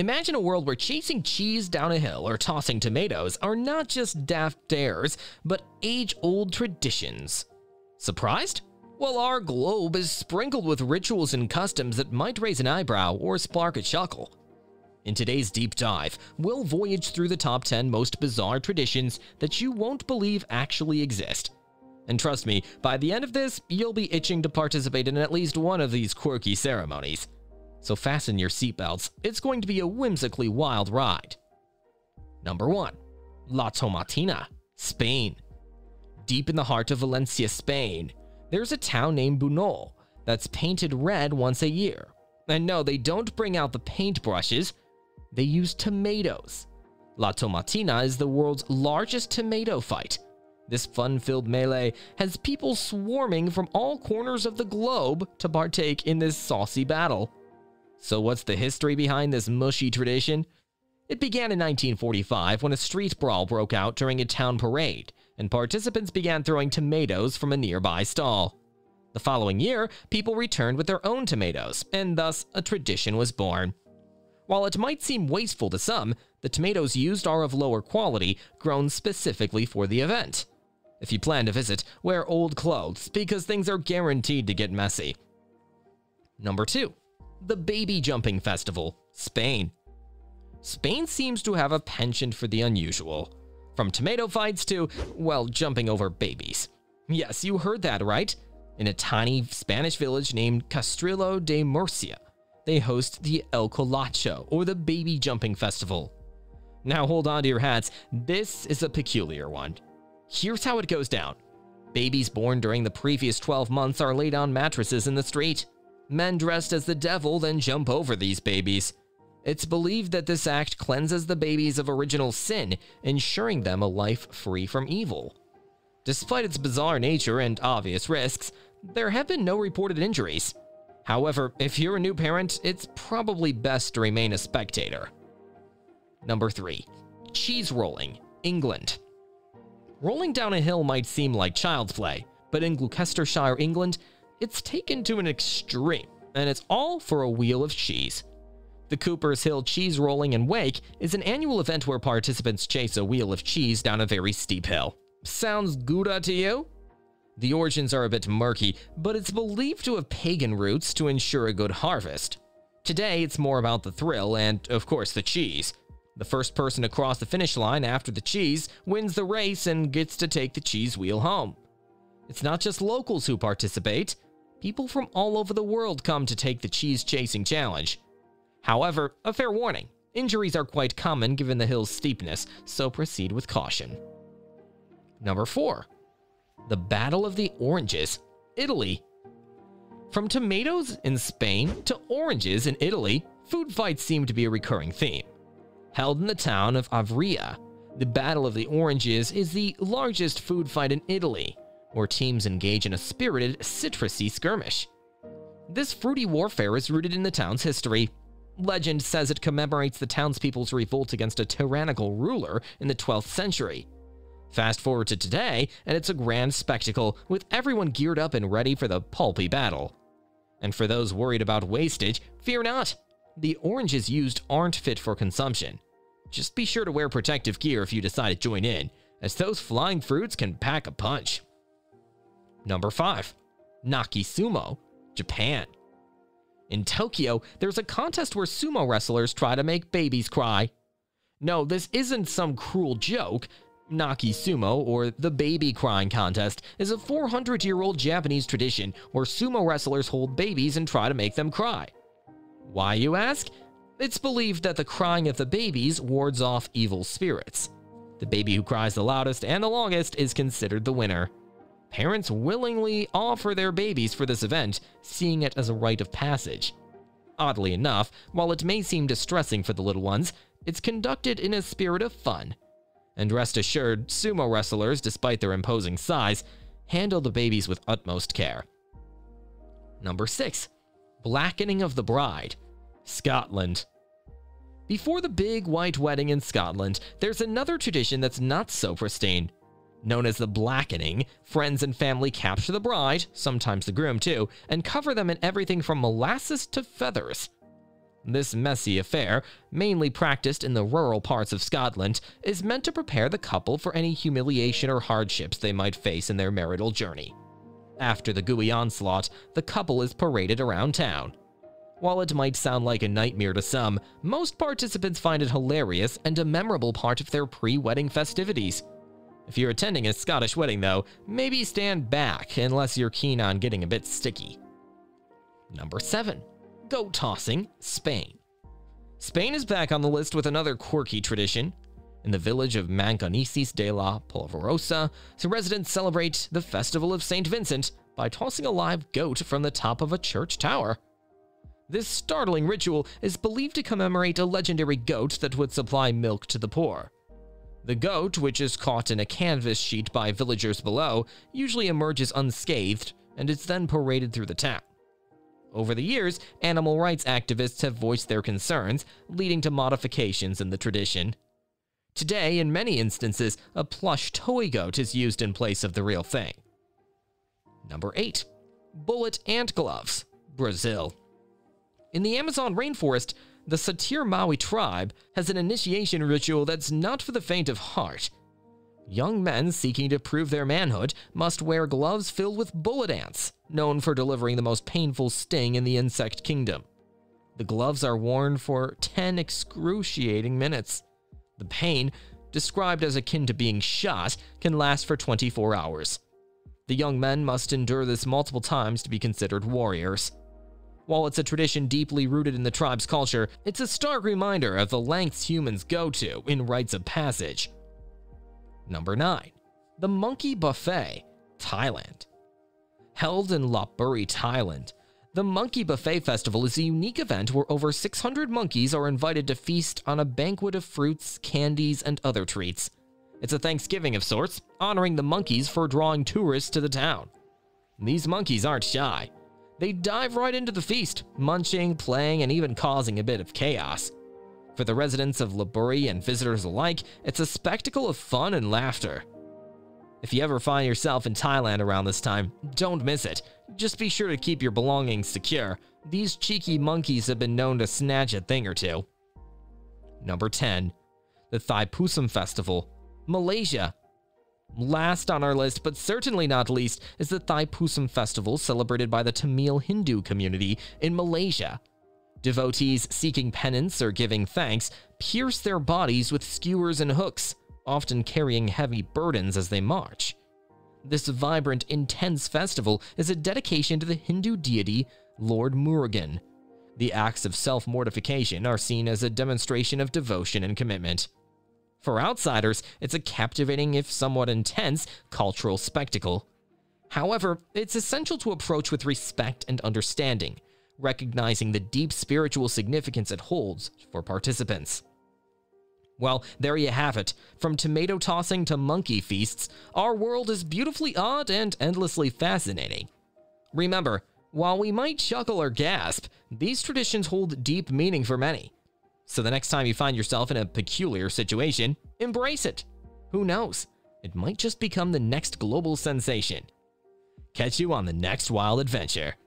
Imagine a world where chasing cheese down a hill or tossing tomatoes are not just daft dares, but age-old traditions. Surprised? Well, our globe is sprinkled with rituals and customs that might raise an eyebrow or spark a chuckle. In today's deep dive, we'll voyage through the top 10 most bizarre traditions that you won't believe actually exist. And trust me, by the end of this, you'll be itching to participate in at least one of these quirky ceremonies. So fasten your seatbelts, it's going to be a whimsically wild ride. Number 1. La Tomatina, Spain. Deep in the heart of Valencia, Spain, there's a town named Buñol that's painted red once a year. And no, they don't bring out the paintbrushes, they use tomatoes. La Tomatina is the world's largest tomato fight. This fun-filled melee has people swarming from all corners of the globe to partake in this saucy battle. So what's the history behind this mushy tradition? It began in 1945 when a street brawl broke out during a town parade, and participants began throwing tomatoes from a nearby stall. The following year, people returned with their own tomatoes, and thus a tradition was born. While it might seem wasteful to some, the tomatoes used are of lower quality, grown specifically for the event. If you plan to visit, wear old clothes, because things are guaranteed to get messy. Number 2. The Baby Jumping Festival, Spain. Spain seems to have a penchant for the unusual. From tomato fights to, well, jumping over babies. Yes, you heard that right. In a tiny Spanish village named Castrillo de Murcia, they host the El Colacho, or the Baby Jumping Festival. Now hold on to your hats, this is a peculiar one. Here's how it goes down. Babies born during the previous 12 months are laid on mattresses in the street. Men dressed as the devil then jump over these babies. It's believed that this act cleanses the babies of original sin, ensuring them a life free from evil. Despite its bizarre nature and obvious risks, there have been no reported injuries. However, if you're a new parent, it's probably best to remain a spectator. Number 3. Cheese rolling, England. Rolling down a hill might seem like child's play, but in Gloucestershire, England, it's taken to an extreme, and it's all for a wheel of cheese. The Cooper's Hill Cheese Rolling and Wake is an annual event where participants chase a wheel of cheese down a very steep hill. Sounds Gouda to you? The origins are a bit murky, but it's believed to have pagan roots to ensure a good harvest. Today, it's more about the thrill and, of course, the cheese. The first person to cross the finish line after the cheese wins the race and gets to take the cheese wheel home. It's not just locals who participate. People from all over the world come to take the cheese-chasing challenge. However, a fair warning, injuries are quite common given the hill's steepness, so proceed with caution. Number 4. The Battle of the Oranges, Italy. From tomatoes in Spain to oranges in Italy, food fights seem to be a recurring theme. Held in the town of Avria, the Battle of the Oranges is the largest food fight in Italy, where teams engage in a spirited, citrusy skirmish. This fruity warfare is rooted in the town's history. Legend says it commemorates the townspeople's revolt against a tyrannical ruler in the 12th century. Fast forward to today, and it's a grand spectacle, with everyone geared up and ready for the pulpy battle. And for those worried about wastage, fear not! The oranges used aren't fit for consumption. Just be sure to wear protective gear if you decide to join in, as those flying fruits can pack a punch. Number 5. Nakisumo, Japan. In Tokyo, there's a contest where sumo wrestlers try to make babies cry. No, this isn't some cruel joke. Nakisumo, or the baby crying contest, is a 400-year-old Japanese tradition where sumo wrestlers hold babies and try to make them cry. Why, you ask? It's believed that the crying of the babies wards off evil spirits. The baby who cries the loudest and the longest is considered the winner. Parents willingly offer their babies for this event, seeing it as a rite of passage. Oddly enough, while it may seem distressing for the little ones, it's conducted in a spirit of fun. And rest assured, sumo wrestlers, despite their imposing size, handle the babies with utmost care. Number 6. Blackening of the Bride, Scotland. Before the big white wedding in Scotland, there's another tradition that's not so pristine. Known as the blackening, friends and family capture the bride, sometimes the groom too, and cover them in everything from molasses to feathers. This messy affair, mainly practiced in the rural parts of Scotland, is meant to prepare the couple for any humiliation or hardships they might face in their marital journey. After the gooey onslaught, the couple is paraded around town. While it might sound like a nightmare to some, most participants find it hilarious and a memorable part of their pre-wedding festivities. If you're attending a Scottish wedding, though, maybe stand back unless you're keen on getting a bit sticky. Number 7. Goat tossing, Spain. Spain is back on the list with another quirky tradition. In the village of Manganisis de la Pulverosa, some residents celebrate the festival of St. Vincent by tossing a live goat from the top of a church tower. This startling ritual is believed to commemorate a legendary goat that would supply milk to the poor. The goat, which is caught in a canvas sheet by villagers below, usually emerges unscathed and is then paraded through the town. Over the years, animal rights activists have voiced their concerns, leading to modifications in the tradition. Today, in many instances, a plush toy goat is used in place of the real thing. Number 8. Bullet Ant Gloves, Brazil. In the Amazon rainforest, the Satir Maui tribe has an initiation ritual that's not for the faint of heart. Young men seeking to prove their manhood must wear gloves filled with bullet ants, known for delivering the most painful sting in the insect kingdom. The gloves are worn for 10 excruciating minutes. The pain, described as akin to being shot, can last for 24 hours. The young men must endure this multiple times to be considered warriors. While it's a tradition deeply rooted in the tribe's culture, it's a stark reminder of the lengths humans go to in rites of passage. Number 9. The Monkey Buffet, Thailand. Held in Lopburi, Thailand, the Monkey Buffet Festival is a unique event where over 600 monkeys are invited to feast on a banquet of fruits, candies, and other treats. It's a Thanksgiving of sorts, honoring the monkeys for drawing tourists to the town. These monkeys aren't shy. They dive right into the feast, munching, playing, and even causing a bit of chaos. For the residents of Laburi and visitors alike, it's a spectacle of fun and laughter. If you ever find yourself in Thailand around this time, don't miss it. Just be sure to keep your belongings secure. These cheeky monkeys have been known to snatch a thing or two. Number 10. The Thaipusam Festival, Malaysia. Last on our list, but certainly not least, is the Thaipusam Festival celebrated by the Tamil Hindu community in Malaysia. Devotees seeking penance or giving thanks pierce their bodies with skewers and hooks, often carrying heavy burdens as they march. This vibrant, intense festival is a dedication to the Hindu deity Lord Murugan. The acts of self-mortification are seen as a demonstration of devotion and commitment. For outsiders, it's a captivating, if somewhat intense, cultural spectacle. However, it's essential to approach with respect and understanding, recognizing the deep spiritual significance it holds for participants. Well, there you have it. From tomato tossing to monkey feasts, our world is beautifully odd and endlessly fascinating. Remember, while we might chuckle or gasp, these traditions hold deep meaning for many. So the next time you find yourself in a peculiar situation, embrace it. Who knows? It might just become the next global sensation. Catch you on the next wild adventure.